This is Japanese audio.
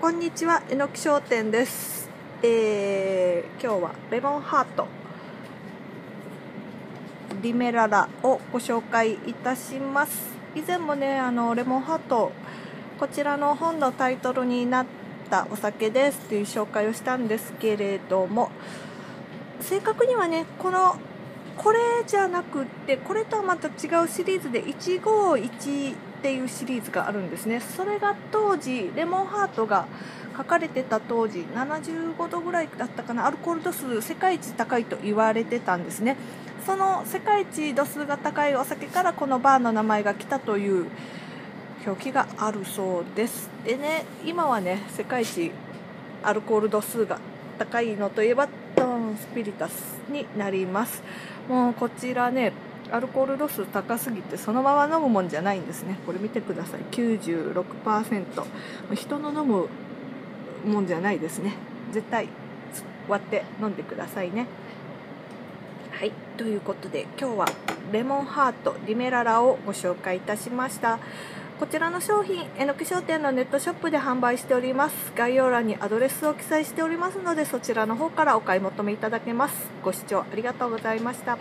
こんにちは、えのき商店です。今日はレモンハートリメララをご紹介いたします。以前もね、レモンハート、こちらの本のタイトルになったお酒ですという紹介をしたんですけれども、正確にはね、これじゃなくって、これとはまた違うシリーズで151っていうシリーズがあるんですね。それが当時レモンハートが書かれてた当時75度ぐらいだったかな、アルコール度数世界一高いと言われてたんですね。その世界一度数が高いお酒からこのバーの名前が来たという表記があるそうです。でね、今はね、世界一アルコール度数が高いのといえばドーンスピリタスになります。もうこちらね、アルコール度数高すぎてそのまま飲むもんじゃないんですね。これ見てください、 96%。 人の飲むもんじゃないですね。絶対割って飲んでくださいね。はい、ということで今日はレモンハートリメララをご紹介いたしました。こちらの商品、えのき商店のネットショップで販売しております。概要欄にアドレスを記載しておりますので、そちらの方からお買い求めいただけます。ご視聴ありがとうございました。